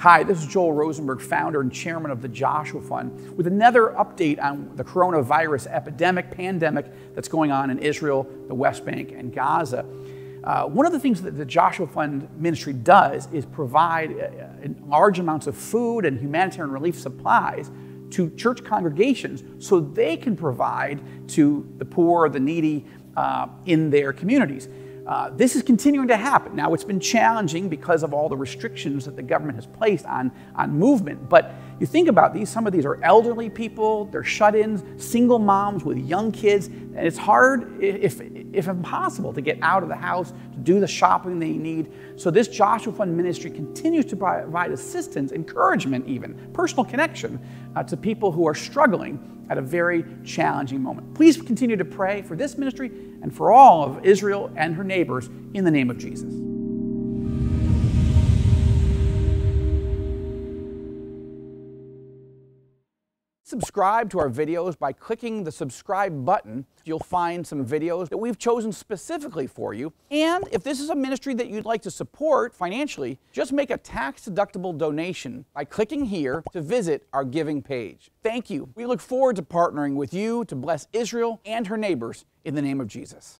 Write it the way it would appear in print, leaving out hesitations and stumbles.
Hi, this is Joel Rosenberg, founder and chairman of the Joshua Fund, with another update on the coronavirus pandemic that's going on in Israel, the West Bank, and Gaza. One of the things that the Joshua Fund ministry does is provide large amounts of food and humanitarian relief supplies to church congregations so they can provide to the poor, the needy in their communities. This is continuing to happen. Now, it's been challenging because of all the restrictions that the government has placed on movement, but you think about these, some of these are elderly people, they're shut-ins, single moms with young kids, and it's hard, if impossible, to get out of the house, to do the shopping they need. So this Joshua Fund ministry continues to provide assistance, encouragement even, personal connection to people who are struggling at a very challenging moment. Please continue to pray for this ministry and for all of Israel and her neighbors in the name of Jesus. Subscribe to our videos by clicking the subscribe button. You'll find some videos that we've chosen specifically for you. And if this is a ministry that you'd like to support financially, just make a tax-deductible donation by clicking here to visit our giving page. Thank you. We look forward to partnering with you to bless Israel and her neighbors in the name of Jesus.